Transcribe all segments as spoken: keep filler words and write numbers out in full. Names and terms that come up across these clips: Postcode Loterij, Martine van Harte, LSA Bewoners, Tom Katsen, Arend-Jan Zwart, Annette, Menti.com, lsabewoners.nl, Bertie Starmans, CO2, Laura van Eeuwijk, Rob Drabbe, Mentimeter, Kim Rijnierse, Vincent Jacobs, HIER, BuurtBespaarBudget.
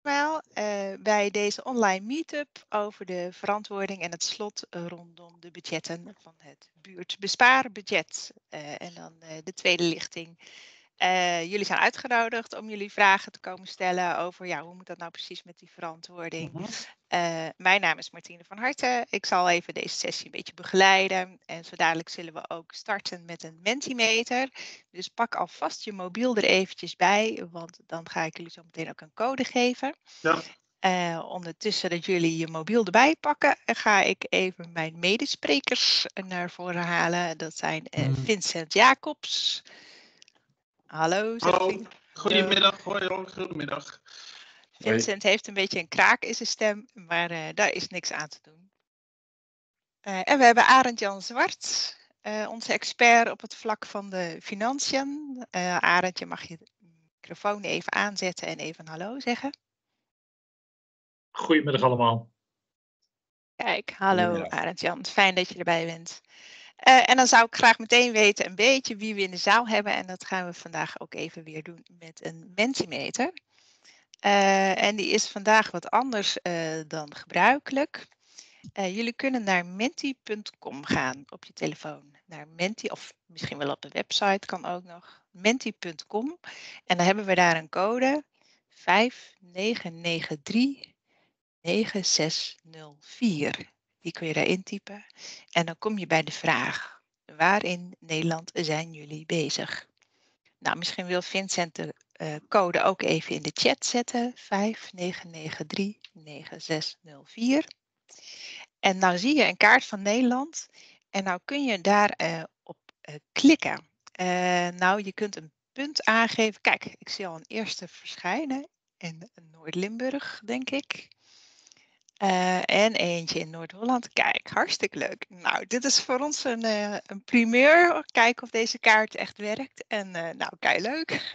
Wel, uh, bij deze online meetup over de verantwoording en het slot rondom de budgetten van het buurtbespaarbudget. Uh, en dan uh, de tweede lichting. Uh, jullie zijn uitgenodigd om jullie vragen te komen stellen over ja, hoe moet dat nou precies met die verantwoording. Uh, mijn naam is Martine van Harte. Ik zal even deze sessie een beetje begeleiden. En zo dadelijk zullen we ook starten met een Mentimeter. Dus pak alvast je mobiel er eventjes bij, want dan ga ik jullie zo meteen ook een code geven. Ja. Uh, ondertussen dat jullie je mobiel erbij pakken, ga ik even mijn medesprekers naar voren halen. Dat zijn uh, Vincent Jacobs. Hallo. Hallo. Goedemiddag. Hoi, hoi. Goedemiddag. Vincent heeft een beetje een kraak in zijn stem, maar uh, daar is niks aan te doen. Uh, en we hebben Arend-Jan Zwart, uh, onze expert op het vlak van de financiën. Uh, Arend, je mag je microfoon even aanzetten en even hallo zeggen. Goedemiddag allemaal. Kijk, hallo Arend-Jan. Fijn dat je erbij bent. Uh, en dan zou ik graag meteen weten een beetje wie we in de zaal hebben. En dat gaan we vandaag ook even weer doen met een Mentimeter. Uh, en die is vandaag wat anders uh, dan gebruikelijk. Uh, jullie kunnen naar Menti punt com gaan op je telefoon. Naar Menti, of misschien wel op de website, kan ook nog. Menti punt com. En dan hebben we daar een code vijf negen negen drie negen zes nul vier. Die kun je daarin typen. En dan kom je bij de vraag: waar in Nederland zijn jullie bezig? Nou, misschien wil Vincent de uh, code ook even in de chat zetten. vijf negen negen drie negen zes nul vier. En nou zie je een kaart van Nederland. En nou kun je daar uh, op uh, klikken. Uh, nou, je kunt een punt aangeven. Kijk, ik zie al een eerste verschijnen in Noord-Limburg, denk ik. Uh, en eentje in Noord-Holland. Kijk, hartstikke leuk. Nou, dit is voor ons een, uh, een primeur. Kijken of deze kaart echt werkt. En uh, nou, kei leuk.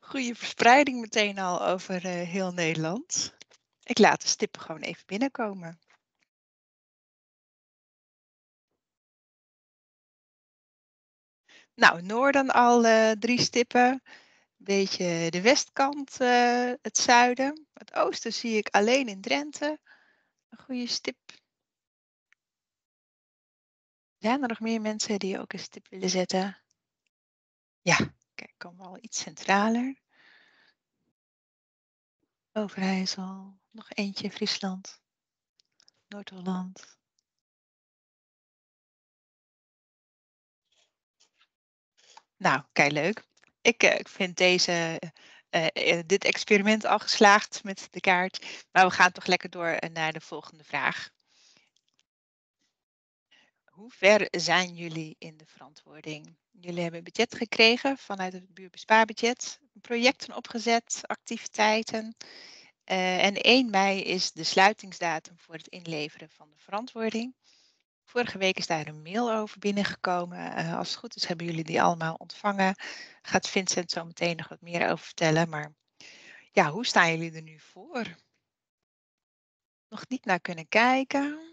Goede verspreiding meteen al over uh, heel Nederland. Ik laat de stippen gewoon even binnenkomen. Nou, Noorden al uh, drie stippen. Beetje de westkant, uh, het zuiden. Het oosten zie ik alleen in Drenthe. Een goede stip. Zijn er nog meer mensen die ook een stip willen zetten? Ja, kijk, komen we al iets centraler. Overijssel, nog eentje Friesland, Noord-Holland. Nou, kijk, leuk. Ik, ik vind deze, uh, dit experiment al geslaagd met de kaart. Maar we gaan toch lekker door naar de volgende vraag. Hoe ver zijn jullie in de verantwoording? Jullie hebben een budget gekregen vanuit het buurtbespaarbudget. Projecten opgezet, activiteiten. Uh, en één mei is de sluitingsdatum voor het inleveren van de verantwoording. Vorige week is daar een mail over binnengekomen. Uh, als het goed is hebben jullie die allemaal ontvangen. Gaat Vincent zo meteen nog wat meer over vertellen. Maar ja, hoe staan jullie er nu voor? Nog niet naar kunnen kijken.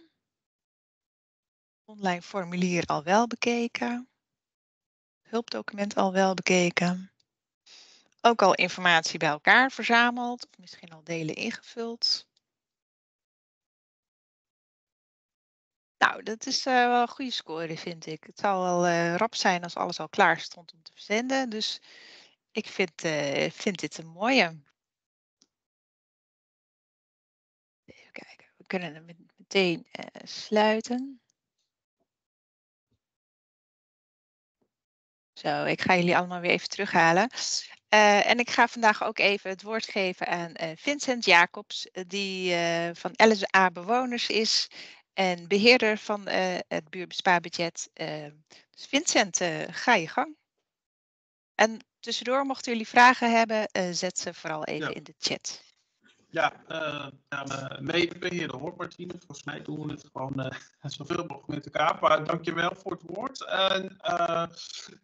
Online formulier al wel bekeken. Hulpdocument al wel bekeken. Ook al informatie bij elkaar verzameld. Of misschien al delen ingevuld. Nou, dat is uh, wel een goede score, vind ik. Het zou wel uh, rap zijn als alles al klaar stond om te verzenden. Dus ik vind, uh, vind dit een mooie. Even kijken, we kunnen hem meteen uh, sluiten. Zo, ik ga jullie allemaal weer even terughalen. Uh, en ik ga vandaag ook even het woord geven aan uh, Vincent Jacobs, die uh, van L S A Bewoners is. En beheerder van uh, het buurtbespaarbudget. Uh, dus Vincent, uh, ga je gang. En tussendoor, mochten jullie vragen hebben, uh, zet ze vooral even ja. in de chat. Ja, uh, ja medebeheerder hoor, Martine. Volgens mij doen we het gewoon uh, zoveel mogelijk met elkaar. Maar dankjewel voor het woord. En, uh,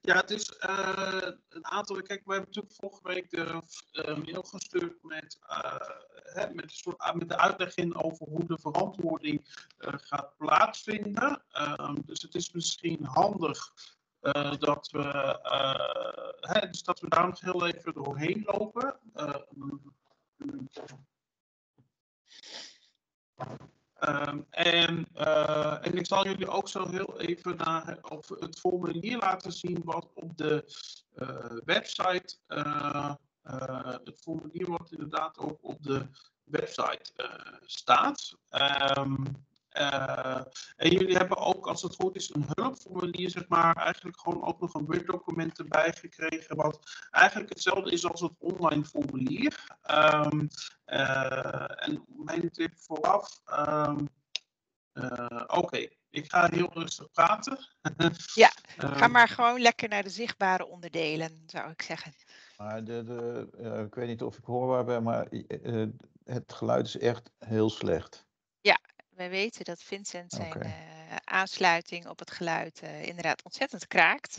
ja, het is uh, een aantal... Kijk, we hebben natuurlijk vorige week de uh, mail gestuurd met... Uh, He, met, een soort, met de uitleg in over hoe de verantwoording uh, gaat plaatsvinden. Uh, dus het is misschien handig uh, dat, we, uh, he, dus dat we daar nog heel even doorheen lopen. Uh, Um, en, uh, en ik zal jullie ook zo heel even naar, of het formulier laten zien wat op de uh, website, uh, uh, het formulier wat inderdaad ook op de website uh, staat. Um, uh, en jullie hebben ook, als het goed is, een hulpformulier, zeg maar, eigenlijk gewoon ook nog een Word-document erbij gekregen, wat eigenlijk hetzelfde is als het online formulier. Um, uh, en mijn tip vooraf, um, uh, oké, okay. Ik ga heel rustig praten. Ja, ga maar gewoon lekker naar de zichtbare onderdelen, zou ik zeggen. Maar de, de, uh, ik weet niet of ik hoorbaar ben, maar uh, het geluid is echt heel slecht. Ja, wij weten dat Vincent zijn okay. uh, aansluiting op het geluid uh, inderdaad ontzettend kraakt.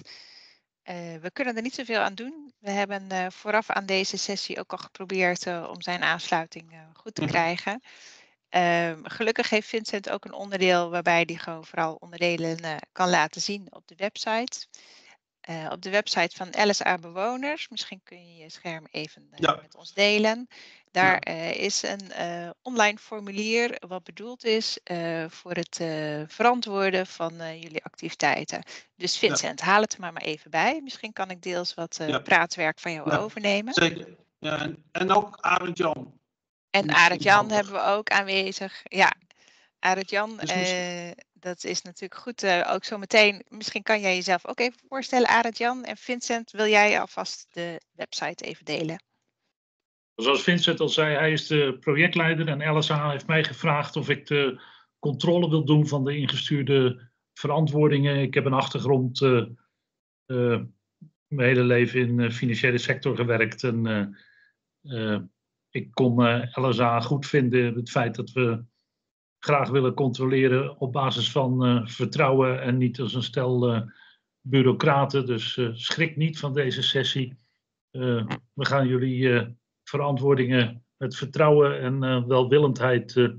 Uh, we kunnen er niet zoveel aan doen. We hebben uh, vooraf aan deze sessie ook al geprobeerd uh, om zijn aansluiting uh, goed te mm-hmm. krijgen. Uh, gelukkig heeft Vincent ook een onderdeel waarbij hij gewoon vooral onderdelen uh, kan laten zien op de website. Uh, op de website van L S A Bewoners. Misschien kun je je scherm even uh, ja. met ons delen. Daar uh, is een uh, online formulier wat bedoeld is uh, voor het uh, verantwoorden van uh, jullie activiteiten. Dus Vincent, ja. haal het er maar, maar even bij. Misschien kan ik deels wat uh, ja. praatwerk van jou ja. overnemen. Zeker. Ja, en, en ook Arend-Jan. En Arend-Jan hebben we ook aanwezig. Ja, Arend-Jan, dus misschien... uh, dat is natuurlijk goed. Uh, ook zo meteen, misschien kan jij jezelf ook even voorstellen, Arend-Jan. En Vincent, wil jij alvast de website even delen? Zoals Vincent al zei, hij is de projectleider. En L S A heeft mij gevraagd of ik de controle wil doen van de ingestuurde verantwoordingen. Ik heb een achtergrond, uh, uh, mijn hele leven in de financiële sector gewerkt. En... Uh, uh, Ik kon L S A goed vinden, het feit dat we graag willen controleren op basis van uh, vertrouwen en niet als een stel uh, bureaucraten. Dus uh, schrik niet van deze sessie. Uh, we gaan jullie uh, verantwoordingen met vertrouwen en uh, welwillendheid uh,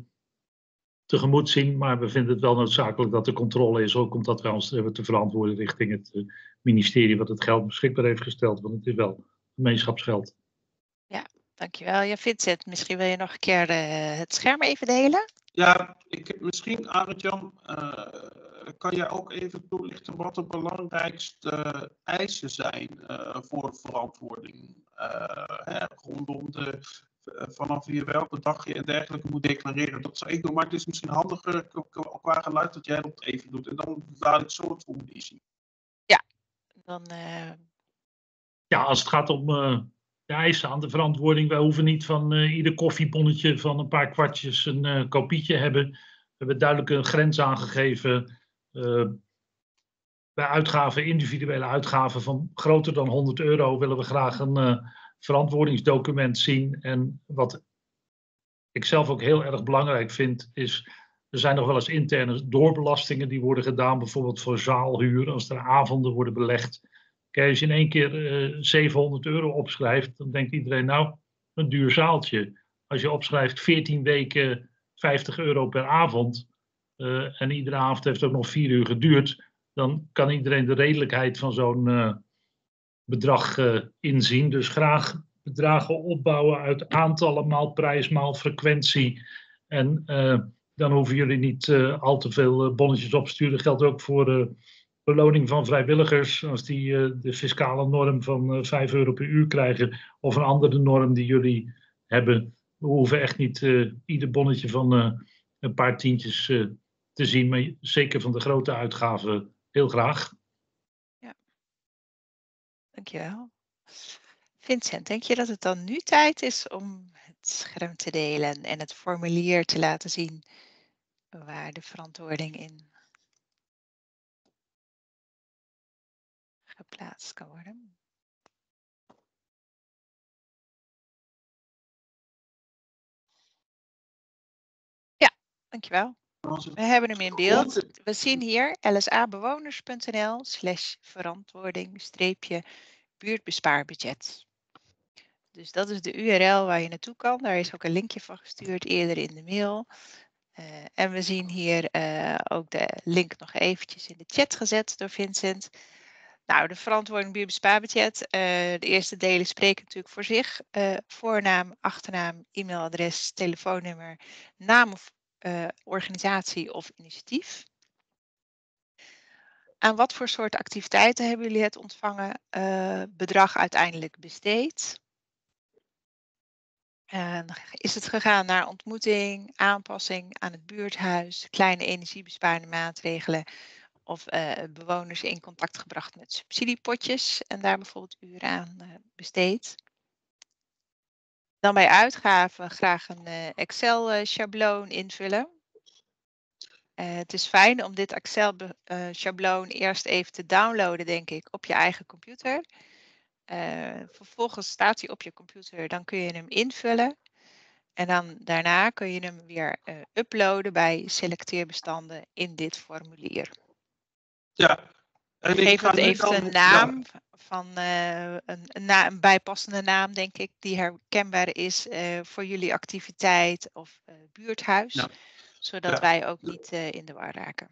tegemoet zien. Maar we vinden het wel noodzakelijk dat er controle is, ook omdat wij ons hebben te verantwoorden richting het uh, ministerie wat het geld beschikbaar heeft gesteld. Want het is wel gemeenschapsgeld. Ja. Dankjewel. Ja, Vincent, misschien wil je nog een keer uh, het scherm even delen? Ja, ik heb misschien, Arend-Jan, uh, kan jij ook even toelichten wat de belangrijkste eisen zijn uh, voor verantwoording? Uh, hè, rondom de, uh, vanaf hier welke dag je en dergelijke moet declareren. Dat zou ik doen, maar het is misschien handiger qua geluid dat jij dat even doet. En dan laat ik zo het formulier zien. Ja, dan... Uh... Ja, als het gaat om... Uh... De eisen aan de verantwoording. Wij hoeven niet van uh, ieder koffiebonnetje van een paar kwartjes een uh, kopietje hebben. We hebben duidelijk een grens aangegeven. Uh, bij uitgaven, individuele uitgaven van groter dan honderd euro willen we graag een uh, verantwoordingsdocument zien. En wat ik zelf ook heel erg belangrijk vind is, er zijn nog wel eens interne doorbelastingen die worden gedaan. Bijvoorbeeld voor zaalhuur, als er avonden worden belegd. Kijk, als je in één keer uh, zevenhonderd euro opschrijft, dan denkt iedereen, nou, een duur zaaltje. Als je opschrijft veertien weken vijftig euro per avond uh, en iedere avond heeft ook nog vier uur geduurd, dan kan iedereen de redelijkheid van zo'n uh, bedrag uh, inzien. Dus graag bedragen opbouwen uit aantallen maal prijs, maal frequentie. En uh, dan hoeven jullie niet uh, al te veel uh, bonnetjes op te sturen. Dat geldt ook voor... Uh, beloning van vrijwilligers, als die uh, de fiscale norm van uh, vijf euro per uur krijgen, of een andere norm die jullie hebben. We hoeven echt niet uh, ieder bonnetje van uh, een paar tientjes uh, te zien, maar zeker van de grote uitgaven heel graag. Ja, dankjewel. Vincent, denk je dat het dan nu tijd is om het scherm te delen en het formulier te laten zien waar de verantwoording in geplaatst kan worden. Ja, dankjewel. We hebben hem in beeld. We zien hier lsabewoners.nl slash verantwoording streepje buurtbespaarbudget. Dus dat is de U R L waar je naartoe kan. Daar is ook een linkje van gestuurd eerder in de mail. Uh, en we zien hier uh, ook de link nog eventjes in de chat gezet door Vincent. Nou, de verantwoording buurtbespaarbudget. Uh, de eerste delen spreken natuurlijk voor zich. Uh, voornaam, achternaam, e-mailadres, telefoonnummer, naam of uh, organisatie of initiatief. Aan wat voor soort activiteiten hebben jullie het ontvangen uh, bedrag uiteindelijk besteed? Uh, is het gegaan naar ontmoeting, aanpassing aan het buurthuis, kleine energiebesparende maatregelen of uh, bewoners in contact gebracht met subsidiepotjes en daar bijvoorbeeld uren aan uh, besteed? Dan bij uitgaven graag een uh, Excel-schabloon invullen. Uh, het is fijn om dit Excel-schabloon eerst even te downloaden, denk ik, op je eigen computer. Uh, vervolgens staat hij op je computer, dan kun je hem invullen. En dan daarna kun je hem weer uh, uploaden bij selecteerbestanden in dit formulier. Ja. En ik geef het even een naam, ja. van, uh, een, een, na, een bijpassende naam, denk ik, die herkenbaar is uh, voor jullie activiteit of uh, buurthuis. Ja. Zodat ja. wij ook niet uh, in de war raken.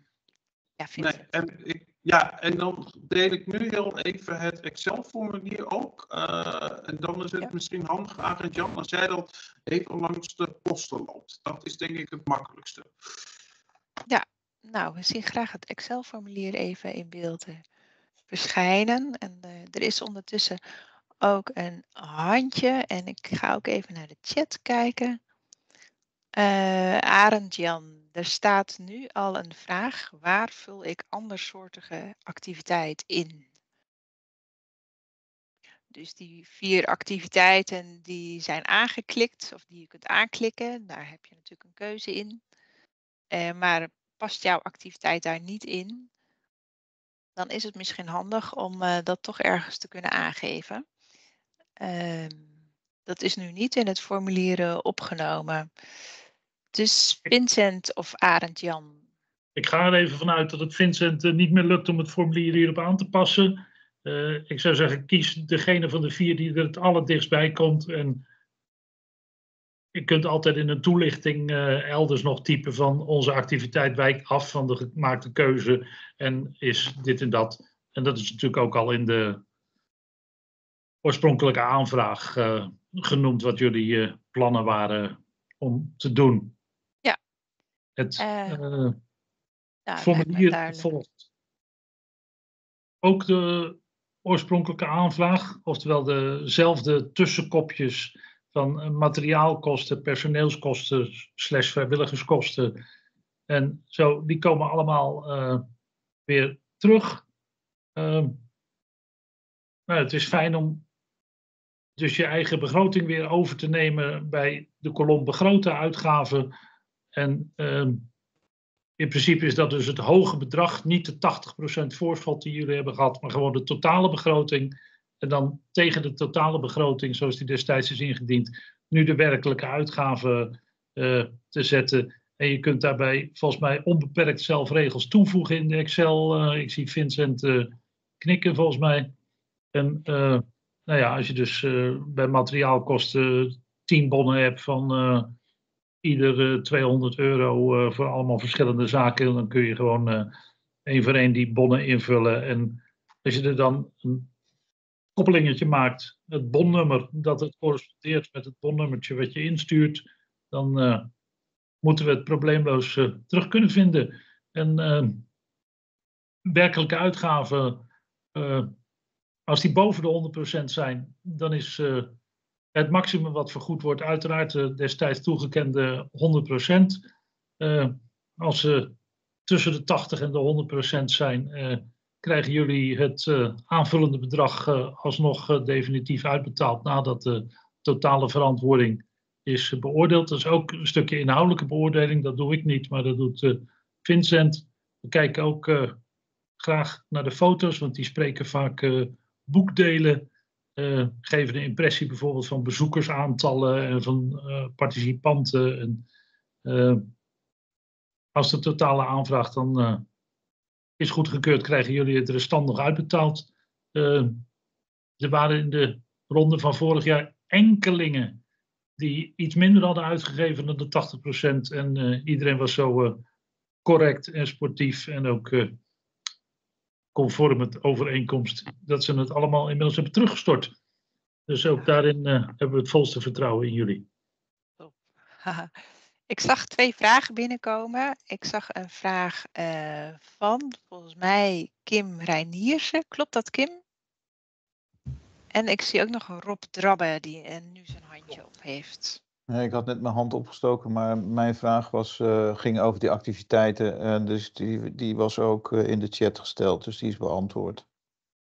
Ja, vind nee, en ik, ja, en dan deel ik nu heel even het Excel-formulier ook. Uh, en dan is het ja. misschien handig, Arend-Jan, als jij dat even langs de posten loopt. Dat is denk ik het makkelijkste. Ja, nou, we zien graag het Excel-formulier even in beeld uh, verschijnen. En uh, er is ondertussen ook een handje. En ik ga ook even naar de chat kijken. Uh, Arend-Jan, er staat nu al een vraag. Waar vul ik andersoortige activiteit in? Dus die vier activiteiten die zijn aangeklikt of die je kunt aanklikken. Daar heb je natuurlijk een keuze in. Uh, maar past jouw activiteit daar niet in? Dan is het misschien handig om uh, dat toch ergens te kunnen aangeven. Uh, dat is nu niet in het formulier uh, opgenomen. Dus Vincent of Arend-Jan? Ik ga er even vanuit dat het Vincent uh, niet meer lukt om het formulier hierop aan te passen. Uh, ik zou zeggen, kies degene van de vier die er het allerdichtst bij komt. En je kunt altijd in een toelichting uh, elders nog typen van onze activiteit wijkt af van de gemaakte keuze. En is dit en dat. En dat is natuurlijk ook al in de oorspronkelijke aanvraag uh, genoemd wat jullie uh, plannen waren om te doen. Het uh, uh, ja, formulier volgt ook de oorspronkelijke aanvraag, oftewel dezelfde tussenkopjes van materiaalkosten, personeelskosten, slash vrijwilligerskosten. En zo, die komen allemaal uh, weer terug. Uh, nou, het is fijn om dus je eigen begroting weer over te nemen bij de kolom begrote uitgaven. En uh, in principe is dat dus het hoge bedrag, niet de tachtig procent voorschot die jullie hebben gehad, maar gewoon de totale begroting. En dan tegen de totale begroting, zoals die destijds is ingediend, nu de werkelijke uitgaven uh, te zetten. En je kunt daarbij volgens mij onbeperkt zelf regels toevoegen in de Excel. Uh, ik zie Vincent uh, knikken volgens mij. En uh, nou ja, als je dus uh, bij materiaalkosten tien bonnen hebt van... Uh, Ieder tweehonderd euro voor allemaal verschillende zaken. Dan kun je gewoon één voor één die bonnen invullen. En als je er dan een koppelingetje maakt. Het bonnummer. Dat het correspondeert met het bonnummertje wat je instuurt. Dan uh, moeten we het probleemloos uh, terug kunnen vinden. En uh, werkelijke uitgaven. Uh, als die boven de honderd procent zijn. Dan is... Uh, Het maximum wat vergoed wordt, uiteraard de destijds toegekende honderd procent. Uh, als ze tussen de tachtig en de honderd procent zijn, uh, krijgen jullie het uh, aanvullende bedrag uh, alsnog uh, definitief uitbetaald nadat de totale verantwoording is uh, beoordeeld. Dat is ook een stukje inhoudelijke beoordeling, dat doe ik niet, maar dat doet uh, Vincent. We kijken ook uh, graag naar de foto's, want die spreken vaak uh, boekdelen. Uh, geven de impressie bijvoorbeeld van bezoekersaantallen en van uh, participanten. En, uh, als de totale aanvraag dan uh, is goedgekeurd, krijgen jullie het restant nog uitbetaald. Uh, er waren in de ronde van vorig jaar enkelingen die iets minder hadden uitgegeven dan de tachtig procent. En uh, iedereen was zo uh, correct en sportief en ook uh, conform het overeenkomst, dat ze het allemaal inmiddels hebben teruggestort. Dus ook daarin uh, hebben we het volste vertrouwen in jullie. Oh. Ik zag twee vragen binnenkomen. Ik zag een vraag uh, van, volgens mij, Kim Rijnierse. Klopt dat, Kim? En ik zie ook nog Rob Drabbe die uh, nu zijn handje op heeft. Nee, ik had net mijn hand opgestoken, maar mijn vraag was, uh, ging over die activiteiten. Uh, dus die, die was ook uh, in de chat gesteld, dus die is beantwoord.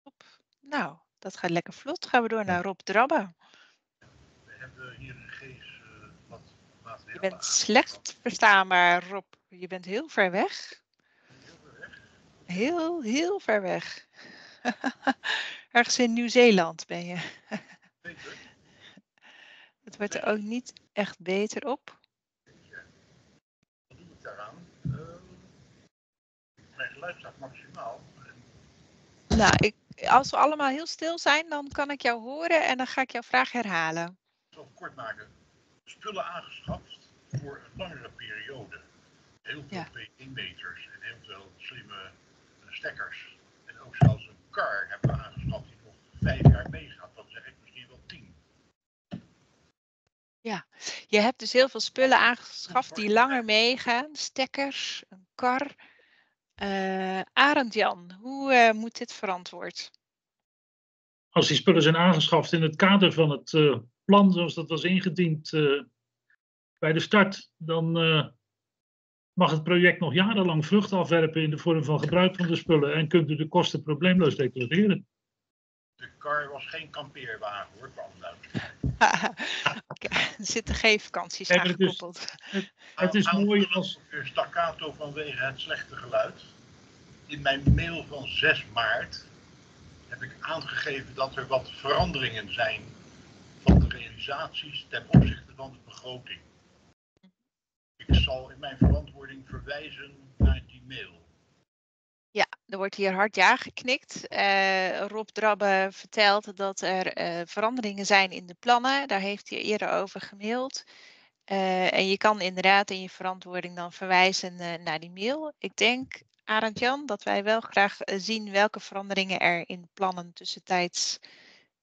Top. Nou, dat gaat lekker vlot. Gaan we door naar Rob Drabbe. We hebben hier een geest uh, wat materiaal. Je bent slecht verstaanbaar, Rob. Je bent heel ver weg. Heel ver weg? Heel, heel ver weg. Ergens in Nieuw-Zeeland ben je. Beter. Het wordt er ook niet echt beter op. Ja. Wat doe ik daaraan? Uh, mijn geluid staat maximaal. Nou, ik, als we allemaal heel stil zijn, dan kan ik jou horen en dan ga ik jouw vraag herhalen. Ik zal het kort maken. Spullen aangeschaft voor een langere periode. Heel veel P E meters en heel veel slimme stekkers. En ook zelfs een kar hebben we aangeschaft die nog vijf jaar meegaat. Dat zeg ik misschien wel tien. Ja, je hebt dus heel veel spullen aangeschaft die langer meegaan. Stekkers, een kar. Uh, Arend-Jan, hoe uh, moet dit verantwoord? Als die spullen zijn aangeschaft in het kader van het uh, plan zoals dat was ingediend uh, bij de start, dan uh, mag het project nog jarenlang vrucht afwerpen in de vorm van gebruik van de spullen en kunt u de kosten probleemloos declareren. De kar was geen kampeerwagen hoor, kwam daar. Er zitten geen vakanties aan gekoppeld. Het, het is mooi als staccato vanwege het slechte geluid. In mijn mail van zes maart heb ik aangegeven dat er wat veranderingen zijn van de realisaties ten opzichte van de begroting. Ik zal in mijn verantwoording verwijzen naar die mail. Ja, er wordt hier hard ja geknikt. Uh, Rob Drabbe vertelt dat er uh, veranderingen zijn in de plannen. Daar heeft hij eerder over gemaild. Uh, en je kan inderdaad in je verantwoording dan verwijzen uh, naar die mail. Ik denk, Arend-Jan, dat wij wel graag uh, zien welke veranderingen er in plannen tussentijds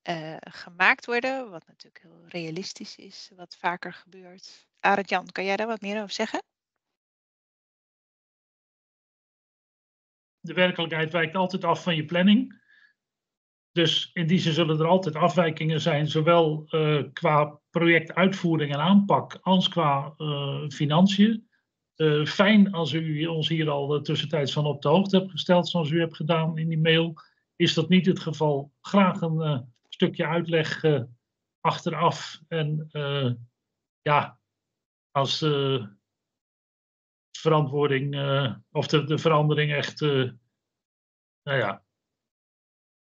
uh, gemaakt worden. Wat natuurlijk heel realistisch is, wat vaker gebeurt. Arend-Jan, kan jij daar wat meer over zeggen? De werkelijkheid wijkt altijd af van je planning. Dus in die zin zullen er altijd afwijkingen zijn, zowel uh, qua projectuitvoering en aanpak als qua uh, financiën. Uh, fijn als u ons hier al uh, tussentijds van op de hoogte hebt gesteld, zoals u hebt gedaan in die mail. Is dat niet het geval? Graag een uh, stukje uitleg uh, achteraf. En uh, ja, als... Uh, verantwoording uh, of de, de verandering echt uh, nou ja,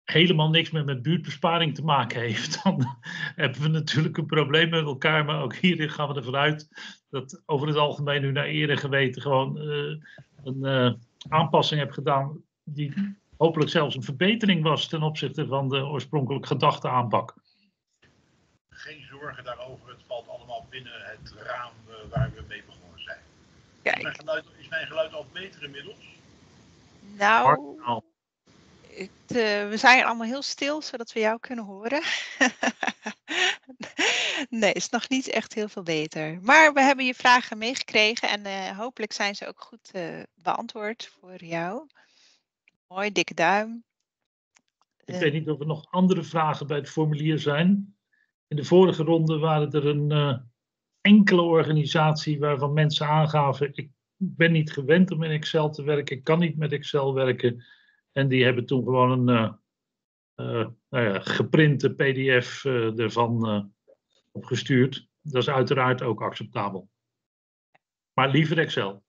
helemaal niks meer met buurtbesparing te maken heeft, dan hebben we natuurlijk een probleem met elkaar, maar ook hierin gaan we ervan uit dat over het algemeen u naar eer geweten gewoon uh, een uh, aanpassing hebt gedaan die hopelijk zelfs een verbetering was ten opzichte van de oorspronkelijk gedachte aanpak. Geen zorgen daarover, het valt allemaal binnen het raam uh, waar we mee begonnen. Is mijn, geluid, is mijn geluid al beter inmiddels? Nou, het, uh, we zijn allemaal heel stil, zodat we jou kunnen horen. Nee, is nog niet echt heel veel beter. Maar we hebben je vragen meegekregen en uh, hopelijk zijn ze ook goed uh, beantwoord voor jou. Mooi, dikke duim. Ik uh, weet niet of er nog andere vragen bij het formulier zijn. In de vorige ronde waren er een... Uh, enkele organisatie waarvan mensen aangaven, ik ben niet gewend om in Excel te werken, ik kan niet met Excel werken. En die hebben toen gewoon een uh, uh, nou ja, geprinte P D F uh, ervan uh, opgestuurd. Dat is uiteraard ook acceptabel. Maar liever Excel.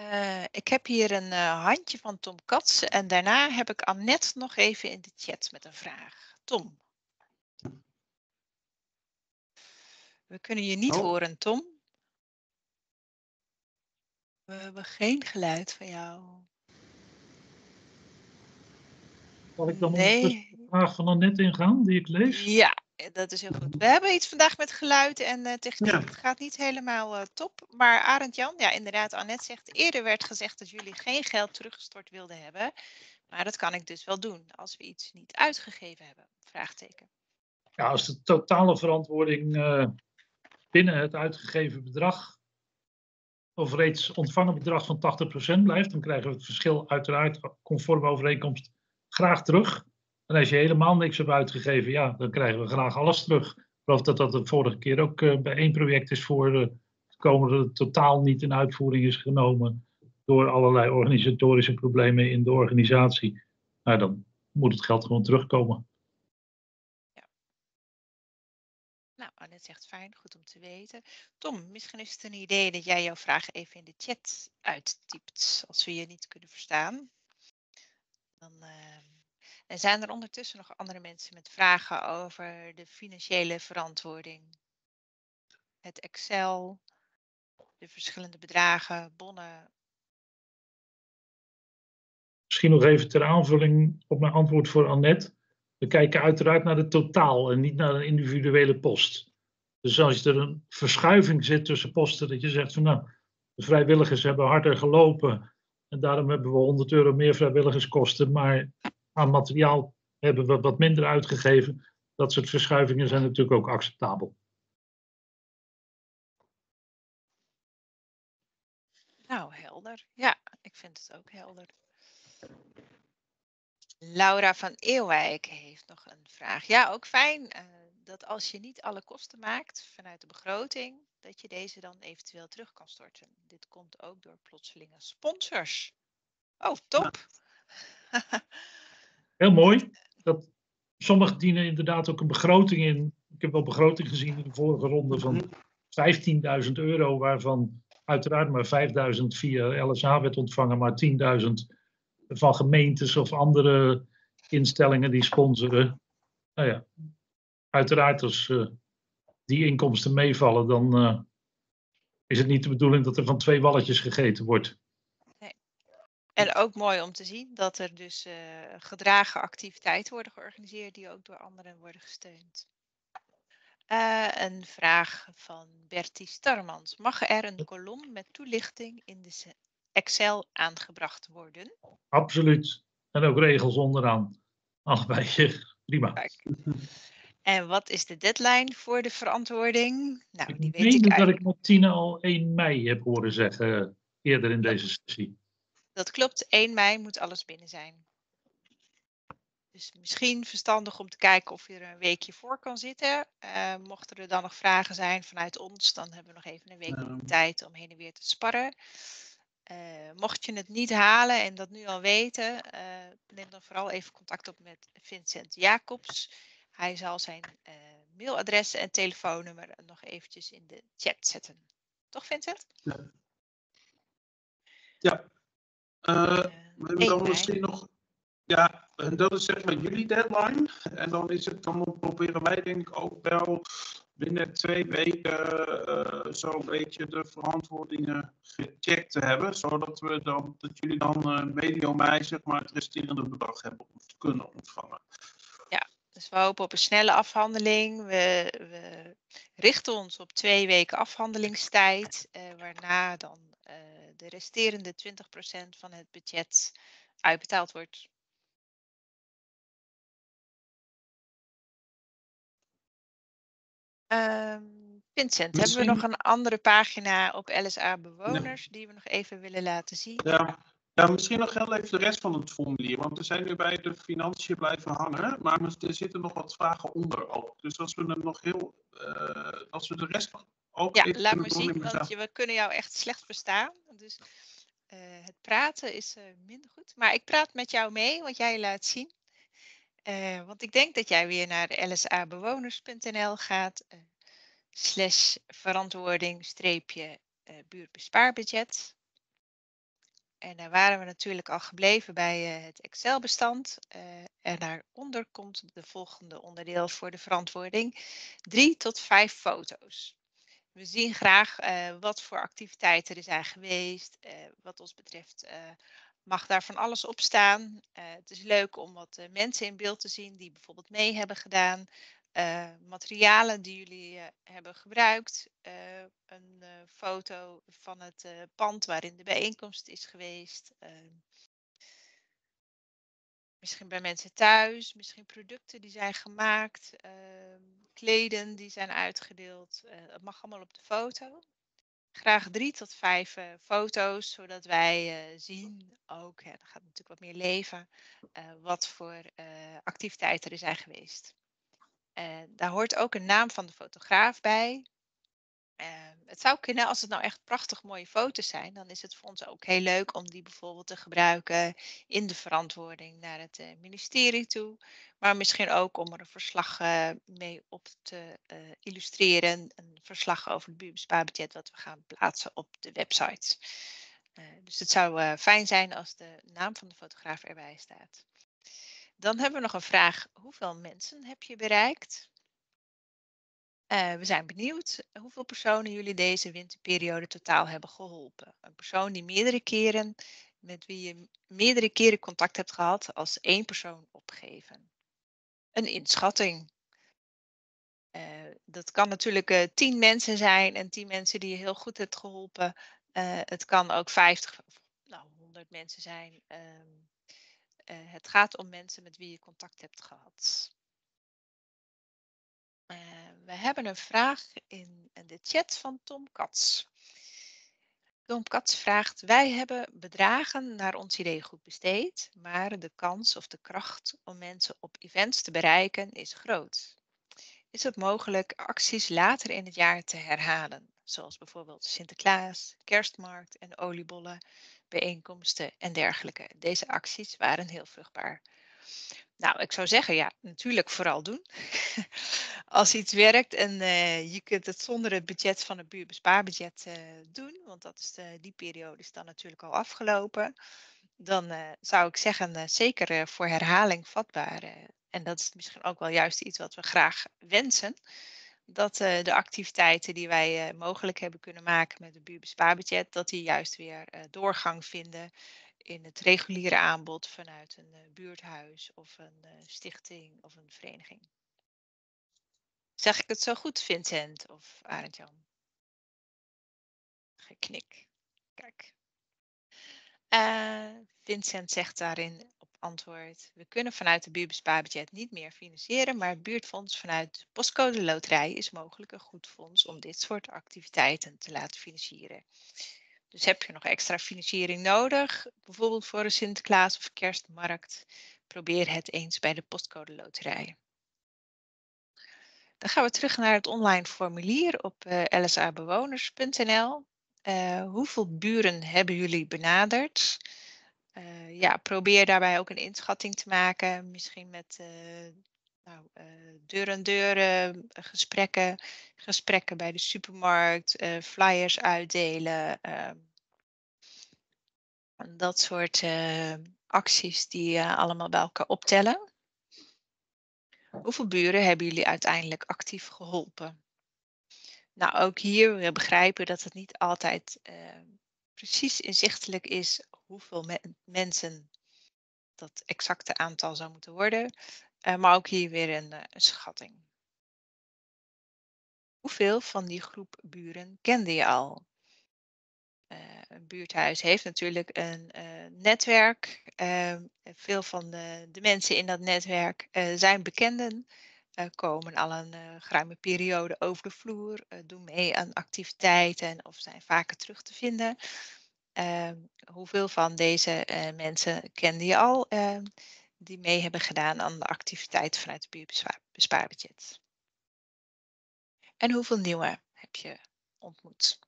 Uh, ik heb hier een uh, handje van Tom Katsen en daarna heb ik Annette nog even in de chat met een vraag. Tom. We kunnen je niet oh. horen, Tom. We hebben geen geluid van jou. Zal ik dan nee. op de vraag van Annette ingaan, die ik lees? Ja, dat is heel goed. We hebben iets vandaag met geluid en uh, techniek. Ja. Het gaat niet helemaal uh, top. Maar Arend-Jan, ja inderdaad, Annette zegt... Eerder werd gezegd dat jullie geen geld teruggestort wilden hebben. Maar dat kan ik dus wel doen als we iets niet uitgegeven hebben. Vraagteken. Ja, als de totale verantwoording uh, binnen het uitgegeven bedrag of reeds ontvangen bedrag van tachtig procent blijft, dan krijgen we het verschil uiteraard conform overeenkomst graag terug. En als je helemaal niks hebt uitgegeven, ja, dan krijgen we graag alles terug. Ik geloof dat dat de vorige keer ook uh, bij één project is voor uh, het komende totaal niet in uitvoering is genomen door allerlei organisatorische problemen in de organisatie. Nou, dan moet het geld gewoon terugkomen. Nou, Annette zegt fijn, goed om te weten. Tom, misschien is het een idee dat jij jouw vraag even in de chat uittypt, als we je niet kunnen verstaan. Dan, uh... En zijn er ondertussen nog andere mensen met vragen over de financiële verantwoording? Het Excel, de verschillende bedragen, bonnen. Misschien nog even ter aanvulling op mijn antwoord voor Annette. We kijken uiteraard naar het totaal en niet naar een individuele post. Dus als er een verschuiving zit tussen posten, dat je zegt van nou, de vrijwilligers hebben harder gelopen en daarom hebben we honderd euro meer vrijwilligerskosten, maar aan materiaal hebben we wat minder uitgegeven. Dat soort verschuivingen zijn natuurlijk ook acceptabel. Nou, helder. Ja, ik vind het ook helder. Laura van Eeuwijk heeft nog een vraag. Ja, ook fijn uh, dat als je niet alle kosten maakt vanuit de begroting, dat je deze dan eventueel terug kan storten. Dit komt ook door plotselinge sponsors. Oh, top! Ja. Heel mooi. Dat, sommigen dienen inderdaad ook een begroting in. Ik heb wel begroting gezien in de vorige ronde van vijftienduizend euro, waarvan uiteraard maar vijfduizend via L S A werd ontvangen, maar tienduizend... van gemeentes of andere instellingen die sponsoren. Nou ja, uiteraard als uh, die inkomsten meevallen, dan uh, is het niet de bedoeling dat er van twee walletjes gegeten wordt. Nee. En ook mooi om te zien dat er dus uh, gedragen activiteiten worden georganiseerd die ook door anderen worden gesteund. Uh, een vraag van Bertie Starmans. Mag er een kolom met toelichting in de Excel aangebracht worden? Absoluut. En ook regels onderaan. Allebei. Prima. Kijk. En wat is de deadline voor de verantwoording? Nou, die ik weet ik eigenlijk. Dat ik Martine al één mei heb horen zeggen eerder in deze sessie. Dat klopt. één mei moet alles binnen zijn. Dus misschien verstandig om te kijken of je er een weekje voor kan zitten. Uh, mochten er dan nog vragen zijn vanuit ons, dan hebben we nog even een week um. de tijd om heen en weer te sparren. Uh, mocht je het niet halen en dat nu al weten, uh, neem dan vooral even contact op met Vincent Jacobs. Hij zal zijn uh, mailadres en telefoonnummer nog eventjes in de chat zetten. Toch, Vincent? Ja. ja. Uh, we hebben dan misschien nog... Ja, dat is zeg maar jullie deadline. En dan is het, dan proberen wij denk ik ook wel binnen twee weken uh, zo'n beetje de verantwoordingen gecheckt te hebben. Zodat we dan, dat jullie dan uh, medio mei zeg maar het resterende bedrag hebben om te kunnen ontvangen. Ja, dus we hopen op een snelle afhandeling. We, we richten ons op twee weken afhandelingstijd. Uh, waarna dan uh, de resterende twintig procent van het budget uitbetaald wordt. Uh, Vincent, Misschien... hebben we nog een andere pagina op L S A Bewoners nee. die we nog even willen laten zien? Ja. Ja, misschien nog heel even de rest van het formulier, want we zijn nu bij de financiën blijven hangen, maar er zitten nog wat vragen onder ook. Dus als we hem nog heel, uh, als we de rest nog ook ja, even... Ja, laat maar zien, want je, we kunnen jou echt slecht verstaan. Dus uh, het praten is uh, minder goed, maar ik praat met jou mee, want jij laat zien. Uh, want ik denk dat jij weer naar l s a bewoners punt n l gaat, uh, slash verantwoording streepje uh, buurtbespaarbudget. En daar waren we natuurlijk al gebleven bij uh, het Excel-bestand. Uh, en daaronder komt de volgende onderdeel voor de verantwoording. Drie tot vijf foto's. We zien graag uh, wat voor activiteiten er zijn geweest, uh, wat ons betreft... Uh, Mag daar van alles op staan. Uh, het is leuk om wat uh, mensen in beeld te zien die bijvoorbeeld mee hebben gedaan. Uh, materialen die jullie uh, hebben gebruikt. Uh, een uh, foto van het uh, pand waarin de bijeenkomst is geweest. Uh, Misschien bij mensen thuis, misschien producten die zijn gemaakt, uh, kleden die zijn uitgedeeld. Uh, het mag allemaal op de foto. Graag drie tot vijf uh, foto's, zodat wij uh, zien ook, hè, er gaat natuurlijk wat meer leven, uh, wat voor uh, activiteiten er zijn geweest. Uh, daar hoort ook een naam van de fotograaf bij. Uh, het zou kunnen, als het nou echt prachtig mooie foto's zijn, dan is het voor ons ook heel leuk om die bijvoorbeeld te gebruiken in de verantwoording naar het uh, ministerie toe. Maar misschien ook om er een verslag uh, mee op te uh, illustreren. Een verslag over het buurtbespaarbudget wat we gaan plaatsen op de website. Uh, dus het zou uh, fijn zijn als de naam van de fotograaf erbij staat. Dan hebben we nog een vraag. Hoeveel mensen heb je bereikt? Uh, we zijn benieuwd hoeveel personen jullie deze winterperiode totaal hebben geholpen. Een persoon die meerdere keren, met wie je meerdere keren contact hebt gehad, als één persoon opgeven. Een inschatting. Uh, dat kan natuurlijk uh, tien mensen zijn en tien mensen die je heel goed hebt geholpen. Uh, het kan ook vijftig, nou honderd mensen zijn. Uh, uh, het gaat om mensen met wie je contact hebt gehad. Uh, we hebben een vraag in de chat van Tom Katsen. Tom Katsen vraagt, wij hebben bedragen naar ons idee goed besteed, maar de kans of de kracht om mensen op events te bereiken is groot. Is het mogelijk acties later in het jaar te herhalen, zoals bijvoorbeeld Sinterklaas, Kerstmarkt en oliebollen, bijeenkomsten en dergelijke? Deze acties waren heel vruchtbaar. Nou, ik zou zeggen, ja, natuurlijk vooral doen. Als iets werkt en uh, je kunt het zonder het budget van het buurtbespaarbudget uh, doen, want dat is, uh, die periode is dan natuurlijk al afgelopen, dan uh, zou ik zeggen, uh, zeker uh, voor herhaling vatbaar. Uh, en dat is misschien ook wel juist iets wat we graag wensen, dat uh, de activiteiten die wij uh, mogelijk hebben kunnen maken met het buurtbespaarbudget, dat die juist weer uh, doorgang vinden in het reguliere aanbod vanuit een uh, buurthuis of een uh, stichting of een vereniging. Zeg ik het zo goed, Vincent of Arend-Jan? Geknik. Kijk. Uh, Vincent zegt daarin op antwoord: we kunnen vanuit de buurtbespaarbudget niet meer financieren, maar het buurtfonds vanuit de Postcode Loterij is mogelijk een goed fonds om dit soort activiteiten te laten financieren. Dus heb je nog extra financiering nodig, bijvoorbeeld voor een Sinterklaas of Kerstmarkt, probeer het eens bij de Postcode Loterij. Dan gaan we terug naar het online formulier op uh, l s a bewoners punt n l. Uh, hoeveel buren hebben jullie benaderd? Uh, ja, probeer daarbij ook een inschatting te maken, misschien met uh, nou, uh, deur-aan-deur uh, gesprekken, gesprekken bij de supermarkt, uh, flyers uitdelen. Uh, en dat soort uh, acties die uh, allemaal bij elkaar optellen. Hoeveel buren hebben jullie uiteindelijk actief geholpen? Nou, ook hier we begrijpen dat het niet altijd uh, precies inzichtelijk is hoeveel me mensen dat exacte aantal zou moeten worden. Uh, maar ook hier weer een, een schatting. Hoeveel van die groep buren kende je al? Uh, een buurthuis heeft natuurlijk een uh, netwerk. Uh, veel van de, de mensen in dat netwerk uh, zijn bekenden. Uh, komen al een uh, geruime periode over de vloer. Uh, doen mee aan activiteiten of zijn vaker terug te vinden. Uh, hoeveel van deze uh, mensen kende je al? Uh, die mee hebben gedaan aan de activiteit vanuit het buurtbespaarbudget. En hoeveel nieuwe heb je ontmoet?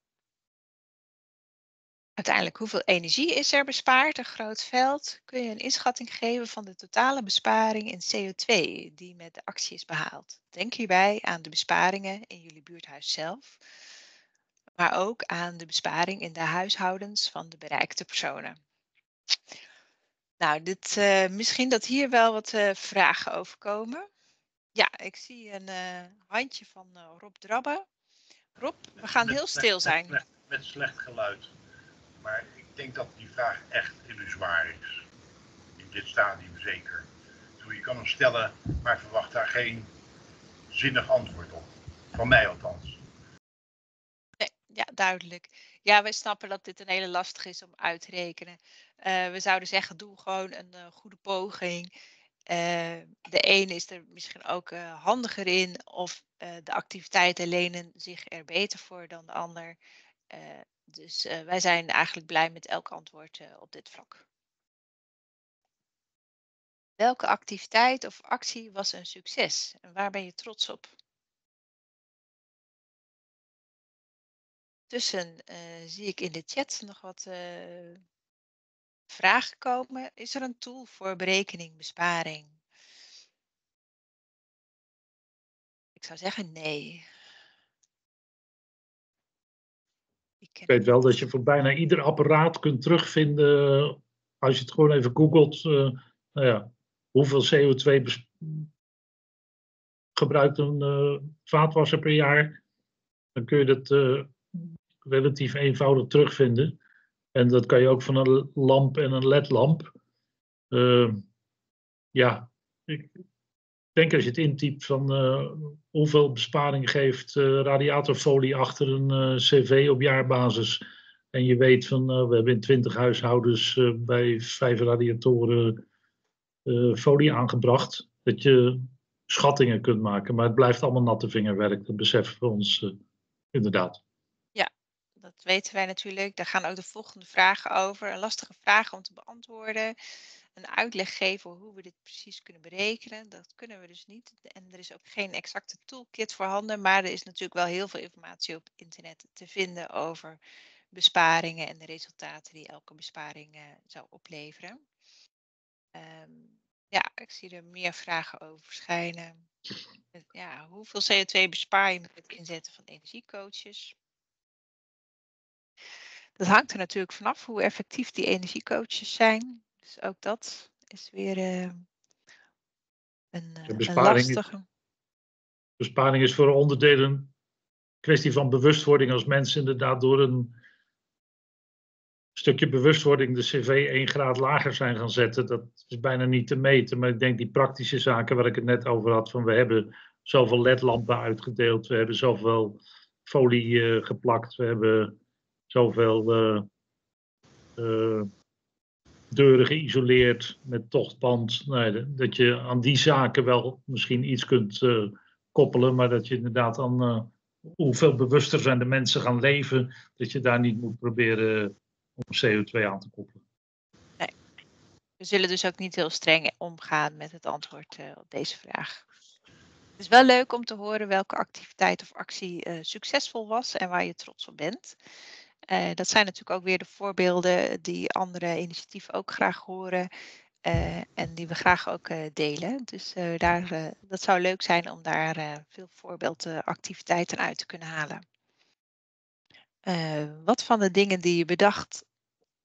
Uiteindelijk, hoeveel energie is er bespaard? Een groot veld. Kun je een inschatting geven van de totale besparing in C O twee die met de actie is behaald? Denk hierbij aan de besparingen in jullie buurthuis zelf, maar ook aan de besparing in de huishoudens van de bereikte personen. Nou, dit, uh, misschien dat hier wel wat uh, vragen over komen. Ja, ik zie een uh, handje van uh, Rob Drabbe. Rob, we gaan heel stil zijn. Met, met, met slecht geluid. Maar ik denk dat die vraag echt illusoir is. In dit stadium zeker. Dus je kan hem stellen, maar verwacht daar geen zinnig antwoord op. Van mij althans. Nee, ja, duidelijk. Ja, wij snappen dat dit een hele lastig is om uit te rekenen. Uh, we zouden zeggen, doe gewoon een uh, goede poging. Uh, de een is er misschien ook uh, handiger in. Of uh, de activiteiten lenen zich er beter voor dan de ander. Uh, dus uh, wij zijn eigenlijk blij met elk antwoord uh, op dit vlak. Welke activiteit of actie was een succes? En waar ben je trots op? Tussen uh, zie ik in de chat nog wat uh, vragen komen. Is er een tool voor berekening, besparing? Ik zou zeggen nee. Ik, ken... ik weet wel dat je voor bijna ieder apparaat kunt terugvinden. Als je het gewoon even googelt. Uh, nou ja, hoeveel C O twee bes... gebruikt een uh, vaatwasser per jaar? Dan kun je dat... Uh, relatief eenvoudig terugvinden. En dat kan je ook van een lamp en een ledlamp. Uh, ja, ik denk als je het intypt van uh, hoeveel besparing geeft uh, radiatorfolie achter een uh, cv op jaarbasis. En je weet van uh, we hebben in twintig huishoudens uh, bij vijf radiatoren uh, folie aangebracht. Dat je schattingen kunt maken. Maar het blijft allemaal natte vingerwerk. Dat beseffen we ons uh, inderdaad. Dat weten wij natuurlijk. Daar gaan ook de volgende vragen over. Een lastige vraag om te beantwoorden. Een uitleg geven hoe we dit precies kunnen berekenen. Dat kunnen we dus niet. En er is ook geen exacte toolkit voorhanden. Maar er is natuurlijk wel heel veel informatie op internet te vinden over besparingen. En de resultaten die elke besparing uh, zou opleveren. Um, ja, ik zie er meer vragen over verschijnen. Ja, hoeveel C O twee bespaar je met het inzetten van energiecoaches? Dat hangt er natuurlijk vanaf hoe effectief die energiecoaches zijn. Dus ook dat is weer uh, een, uh, een lastige. Besparing is voor onderdelen een kwestie van bewustwording. Als mensen inderdaad door een stukje bewustwording de C V één graad lager zijn gaan zetten. Dat is bijna niet te meten. Maar ik denk die praktische zaken waar ik het net over had. Van we hebben zoveel ledlampen uitgedeeld. We hebben zoveel folie uh, geplakt. We hebben... Zoveel uh, uh, deuren geïsoleerd met tochtband. Nee, dat je aan die zaken wel misschien iets kunt uh, koppelen. Maar dat je inderdaad aan uh, hoeveel bewuster zijn de mensen gaan leven. Dat je daar niet moet proberen om C O twee aan te koppelen. Nee. We zullen dus ook niet heel streng omgaan met het antwoord uh, op deze vraag. Het is wel leuk om te horen welke activiteit of actie uh, succesvol was en waar je trots op bent. Uh, dat zijn natuurlijk ook weer de voorbeelden die andere initiatieven ook graag horen uh, en die we graag ook uh, delen. Dus uh, daar, uh, dat zou leuk zijn om daar uh, veel voorbeeldactiviteiten uit te kunnen halen. Uh, wat van de dingen die je bedacht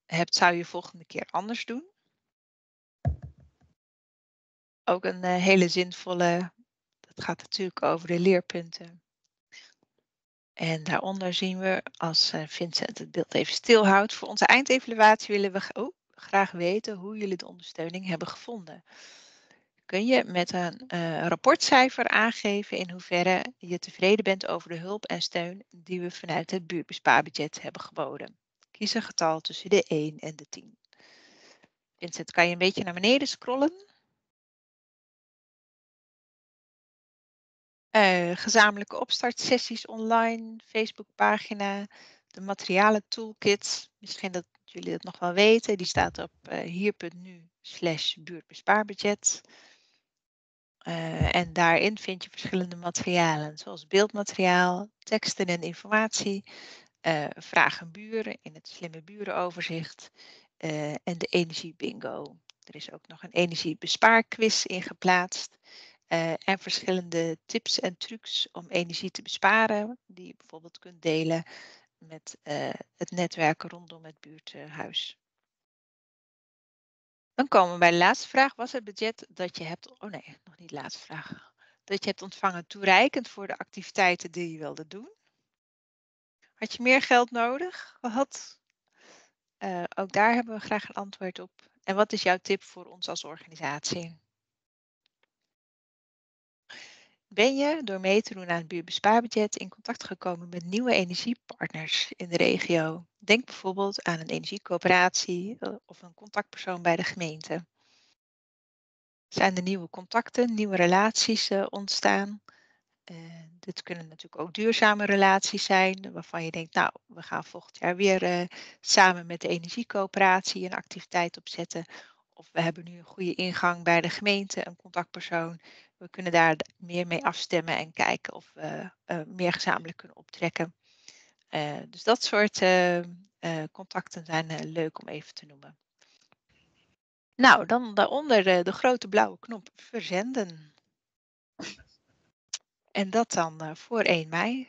hebt zou je volgende keer anders doen? Ook een uh, hele zinvolle... Het gaat natuurlijk over de leerpunten. En daaronder zien we, als Vincent het beeld even stilhoudt, voor onze eindevaluatie willen we oh, graag weten hoe jullie de ondersteuning hebben gevonden. Kun je met een uh, rapportcijfer aangeven in hoeverre je tevreden bent over de hulp en steun die we vanuit het buurtbespaarbudget hebben geboden. Kies een getal tussen de één en de tien. Vincent, kan je een beetje naar beneden scrollen? Uh, gezamenlijke opstartsessies online, Facebookpagina, de materialen toolkit. Misschien dat jullie dat nog wel weten. Die staat op uh, hier.nu slash buurtbespaarbudget. Uh, en daarin vind je verschillende materialen, zoals beeldmateriaal, teksten en informatie, uh, vragen buren in het slimme burenoverzicht uh, en de energiebingo. Er is ook nog een energiebespaarquiz ingeplaatst. Uh, en verschillende tips en trucs om energie te besparen, die je bijvoorbeeld kunt delen met uh, het netwerk rondom het buurthuis. Dan komen we bij de laatste vraag. Was het budget dat je hebt, oh nee, nog niet de laatste vraag, dat je hebt ontvangen toereikend voor de activiteiten die je wilde doen? Had je meer geld nodig gehad? Uh, ook daar hebben we graag een antwoord op. En wat is jouw tip voor ons als organisatie? ben je door mee te doen aan het buurtbespaarbudget in contact gekomen met nieuwe energiepartners in de regio. Denk bijvoorbeeld aan een energiecoöperatie of een contactpersoon bij de gemeente. Zijn er nieuwe contacten, nieuwe relaties uh, ontstaan? Uh, dit kunnen natuurlijk ook duurzame relaties zijn, waarvan je denkt, nou, we gaan volgend jaar weer uh, samen met de energiecoöperatie een activiteit opzetten. Of we hebben nu een goede ingang bij de gemeente, een contactpersoon. We kunnen daar meer mee afstemmen en kijken of we uh, meer gezamenlijk kunnen optrekken. Uh, dus dat soort uh, uh, contacten zijn uh, leuk om even te noemen. Nou, dan daaronder uh, de grote blauwe knop verzenden. En dat dan uh, voor één mei.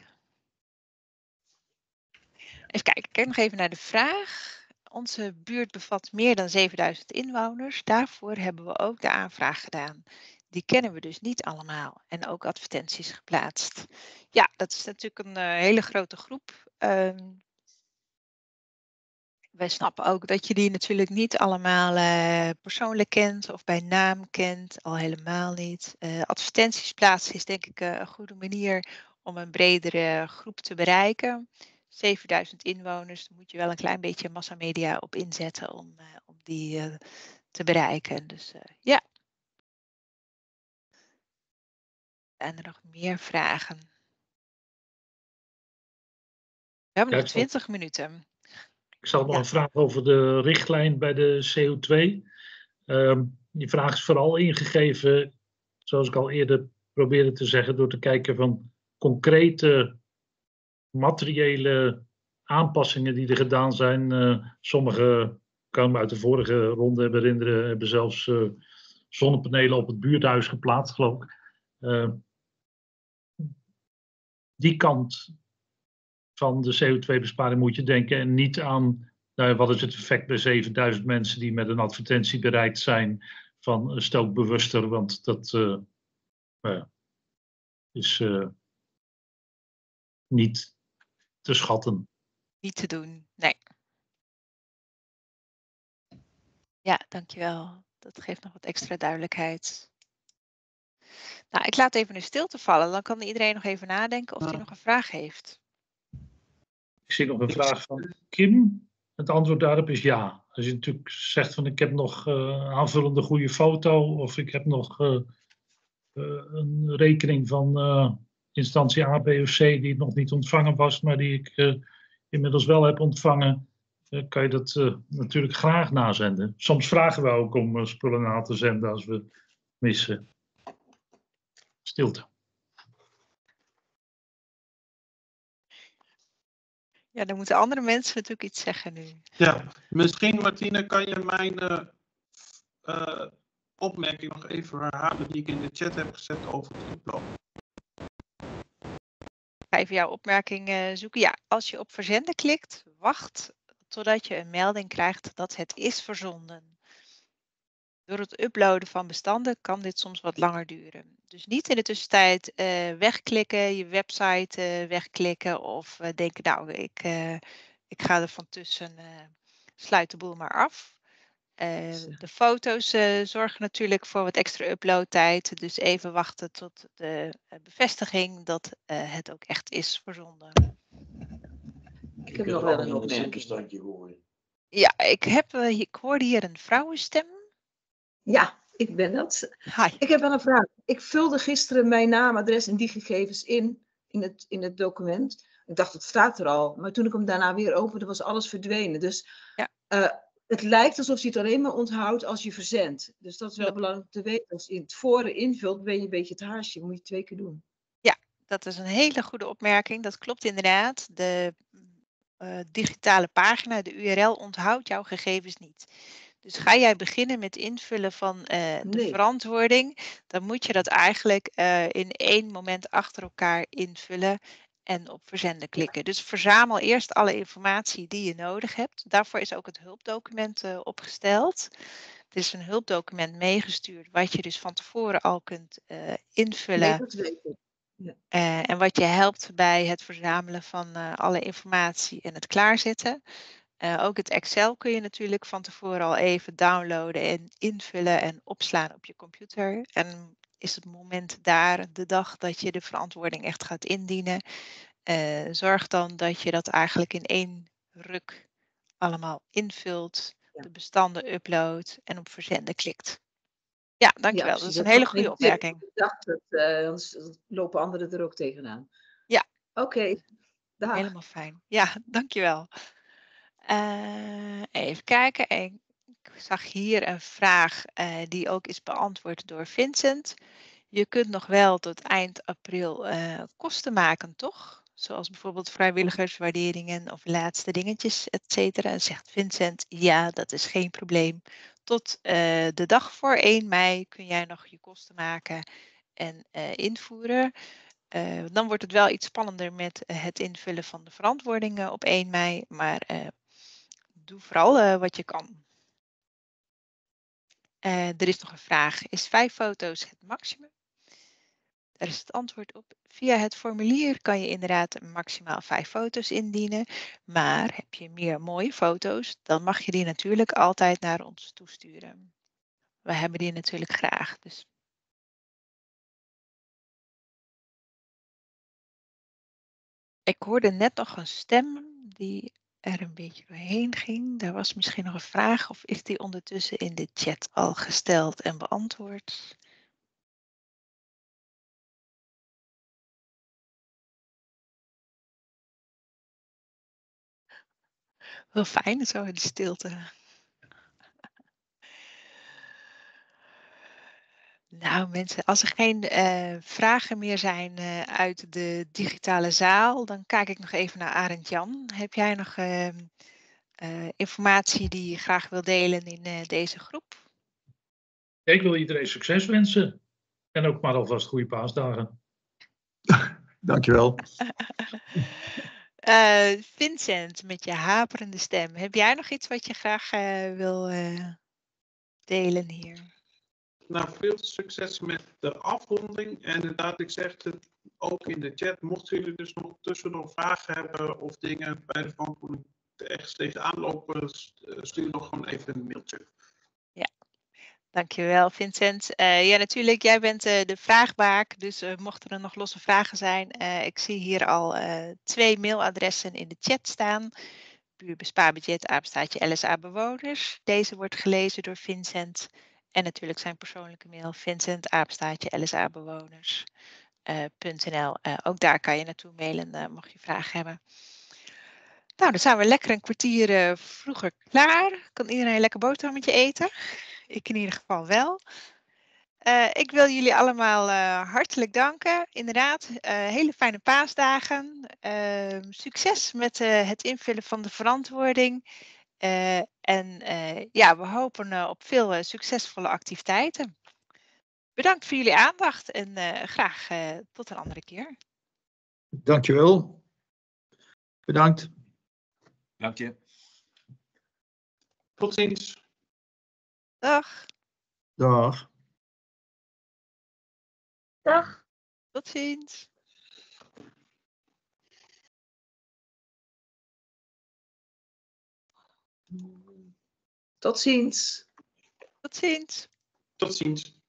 Even kijken, ik kijk nog even naar de vraag. Onze buurt bevat meer dan zevenduizend inwoners. Daarvoor hebben we ook de aanvraag gedaan. Die kennen we dus niet allemaal. En ook advertenties geplaatst. Ja, dat is natuurlijk een uh, hele grote groep. Uh, wij snappen ook dat je die natuurlijk niet allemaal uh, persoonlijk kent. Of bij naam kent. Al helemaal niet. Uh, advertenties plaatsen is denk ik uh, een goede manier om een bredere groep te bereiken. zevenduizend inwoners, daar moet je wel een klein beetje massamedia op inzetten om, uh, om die uh, te bereiken. Dus uh, ja. Zijn er nog meer vragen? We hebben ja, nog twintig zal... minuten. Ik zal nog ja. een vraag over de richtlijn bij de C O twee. Um, die vraag is vooral ingegeven, zoals ik al eerder probeerde te zeggen, door te kijken van concrete materiële aanpassingen die er gedaan zijn. Uh, sommige, kan me uit de vorige ronde herinneren, hebben zelfs uh, zonnepanelen op het buurthuis geplaatst, geloof ik. Uh, die kant van de C O twee besparing moet je denken en niet aan nou, wat is het effect bij zevenduizend mensen die met een advertentie bereikt zijn van uh, stel bewuster, want dat uh, uh, is uh, niet te schatten. Niet te doen, nee. Ja, dankjewel. Dat geeft nog wat extra duidelijkheid. Nou, ik laat even een stilte vallen. Dan kan iedereen nog even nadenken of hij nog een vraag heeft. Ik zie nog een vraag van Kim. Het antwoord daarop is ja. Als je natuurlijk zegt van ik heb nog uh, een aanvullende goede foto of ik heb nog uh, uh, een rekening van uh, instantie A, B of C die nog niet ontvangen was, maar die ik uh, inmiddels wel heb ontvangen, uh, kan je dat uh, natuurlijk graag nazenden. Soms vragen we ook om uh, spullen na te zenden als we missen. Stilte. Ja, dan moeten andere mensen natuurlijk iets zeggen nu. Ja, misschien Martine, kan je mijn uh, uh, opmerking nog even herhalen die ik in de chat heb gezet over het diploma. Ga even jouw opmerking uh, zoeken. Ja, als je op verzenden klikt, wacht totdat je een melding krijgt dat het is verzonden. Door het uploaden van bestanden kan dit soms wat langer duren. Dus niet in de tussentijd uh, wegklikken, je website uh, wegklikken of uh, denken nou ik, uh, ik ga er van tussen, uh, sluit de boel maar af. Uh, de foto's uh, zorgen natuurlijk voor wat extra uploadtijd. Dus even wachten tot de uh, bevestiging dat uh, het ook echt is verzonden. Ik heb nog wel een opmerking. Ja, ik, heb, uh, ik hoorde hier een vrouwenstem. Ja, ik ben dat. Hi. Ik heb wel een vraag. Ik vulde gisteren mijn naam, adres en die gegevens in, in het, in het document. Ik dacht, het staat er al. Maar toen ik hem daarna weer opende, was alles verdwenen. Dus... Ja. Uh, Het lijkt alsof je het alleen maar onthoudt als je verzendt. Dus dat is wel belangrijk te weten. Als je het voren invult, ben je een beetje het haarsje. Moet je twee keer doen. Ja, dat is een hele goede opmerking. Dat klopt inderdaad. De uh, digitale pagina, de U R L, onthoudt jouw gegevens niet. Dus ga jij beginnen met invullen van uh, de nee. verantwoording. Dan moet je dat eigenlijk uh, in één moment achter elkaar invullen. En op verzenden klikken. Dus verzamel eerst alle informatie die je nodig hebt. Daarvoor is ook het hulpdocument uh, opgesteld. Het is een hulpdocument meegestuurd. Wat je dus van tevoren al kunt uh, invullen. Nee, dat weet ik. Ja. Uh, en wat je helpt bij het verzamelen van uh, alle informatie en het klaarzetten. Uh, ook het Excel kun je natuurlijk van tevoren al even downloaden. En invullen en opslaan op je computer. En is het moment daar, de dag dat je de verantwoording echt gaat indienen. Uh, zorg dan dat je dat eigenlijk in één ruk allemaal invult, ja. de bestanden uploadt en op verzenden klikt. Ja, dankjewel. Ja, dat is een hele goede opmerking. Ik dacht het, uh, anders lopen anderen er ook tegenaan. Ja. Oké, okay. Helemaal fijn. Ja, dankjewel. Uh, even kijken. Ik zag hier een vraag uh, die ook is beantwoord door Vincent. Je kunt nog wel tot eind april uh, kosten maken, toch? Zoals bijvoorbeeld vrijwilligerswaarderingen of laatste dingetjes, et cetera. En zegt Vincent, ja, dat is geen probleem. Tot uh, de dag voor één mei kun jij nog je kosten maken en uh, invoeren. Uh, dan wordt het wel iets spannender met uh, het invullen van de verantwoordingen op één mei. Maar uh, doe vooral uh, wat je kan. Uh, er is nog een vraag. Is vijf foto's het maximum? Daar is het antwoord op. Via het formulier kan je inderdaad maximaal vijf foto's indienen. Maar heb je meer mooie foto's, dan mag je die natuurlijk altijd naar ons toesturen. We hebben die natuurlijk graag. Dus. Ik hoorde net nog een stem die er een beetje doorheen ging. Daar was misschien nog een vraag, of is die ondertussen in de chat al gesteld en beantwoord? Wel fijn, zo in de stilte. Nou mensen, als er geen uh, vragen meer zijn uh, uit de digitale zaal, dan kijk ik nog even naar Arend-Jan. Heb jij nog uh, uh, informatie die je graag wil delen in uh, deze groep? Ik wil iedereen succes wensen. En ook maar alvast goede paasdagen. Dankjewel. Uh, Vincent, met je haperende stem, heb jij nog iets wat je graag uh, wil uh, delen hier? Nou, veel succes met de afronding. En inderdaad, ik zeg het ook in de chat. Mochten jullie dus nog tussen nog vragen hebben of dingen bij de verantwoording echt tegenaan lopen, stuur nog gewoon even een mailtje. Ja, dankjewel Vincent. Uh, ja, natuurlijk, jij bent uh, de vraagbaak. Dus uh, mochten er nog losse vragen zijn. Uh, ik zie hier al uh, twee mailadressen in de chat staan. BuurtBespaarBudget, apenstaartje L S A Bewoners. Deze wordt gelezen door Vincent. En natuurlijk zijn persoonlijke mail, Vincent, apenstaartje, L S A bewoners punt N L. Uh, ook daar kan je naartoe mailen, uh, mocht je vragen hebben. Nou, dan zijn we lekker een kwartier uh, vroeger klaar. Kan iedereen een lekker boterhammetje eten? Ik in ieder geval wel. Uh, ik wil jullie allemaal uh, hartelijk danken. Inderdaad, uh, hele fijne paasdagen. Uh, succes met uh, het invullen van de verantwoording. Uh, en uh, ja, we hopen uh, op veel uh, succesvolle activiteiten. Bedankt voor jullie aandacht en uh, graag uh, tot een andere keer. Dankjewel. Bedankt. Dank je. Tot ziens. Dag. Dag. Dag. Tot ziens. Tot ziens. Tot ziens. Tot ziens.